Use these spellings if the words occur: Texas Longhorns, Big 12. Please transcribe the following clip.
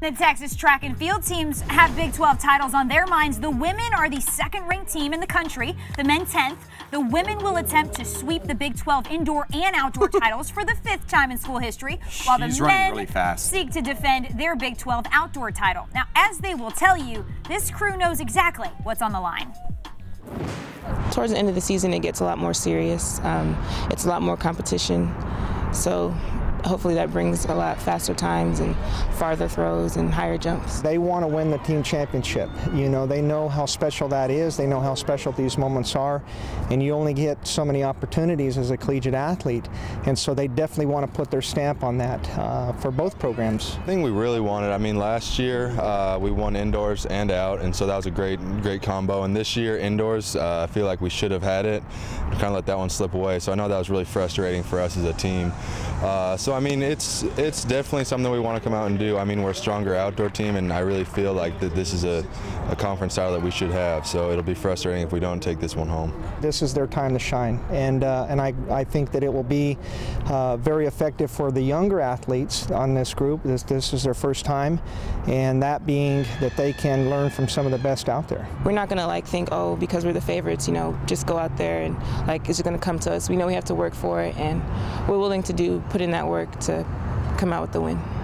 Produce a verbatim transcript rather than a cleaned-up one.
The Texas track and field teams have Big twelve titles on their minds. The women are the second-ranked team in the country, the men tenth. The women will attempt to sweep the Big twelve indoor and outdoor titles for the fifth time in school history, while the She's men really fast. seek to defend their Big twelve outdoor title. Now, as they will tell you, this crew knows exactly what's on the line. Towards the end of the season, it gets a lot more serious. Um, it's a lot more competition. So hopefully that brings a lot faster times and farther throws and higher jumps. They want to win the team championship. You know, they know how special that is. They know how special these moments are. And you only get so many opportunities as a collegiate athlete. And so they definitely want to put their stamp on that uh, for both programs. I think we really wanted, I mean, last year uh, we won indoors and out. And so that was a great, great combo. And this year indoors, uh, I feel like we should have had it. We kind of let that one slip away. So I know that was really frustrating for us as a team. Uh, so I mean, it's it's definitely something we want to come out and do. I mean, we're a stronger outdoor team, and I really feel like that this is a, a conference title that we should have. So it'll be frustrating if we don't take this one home. This is their time to shine, and uh, and I, I think that it will be uh, very effective for the younger athletes on this group. This, this is their first time, and that being that they can learn from some of the best out there. We're not going to like think, oh, because we're the favorites, you know, just go out there and like, is it going to come to us? We know we have to work for it, and we're willing to do put in that work to come out with the win.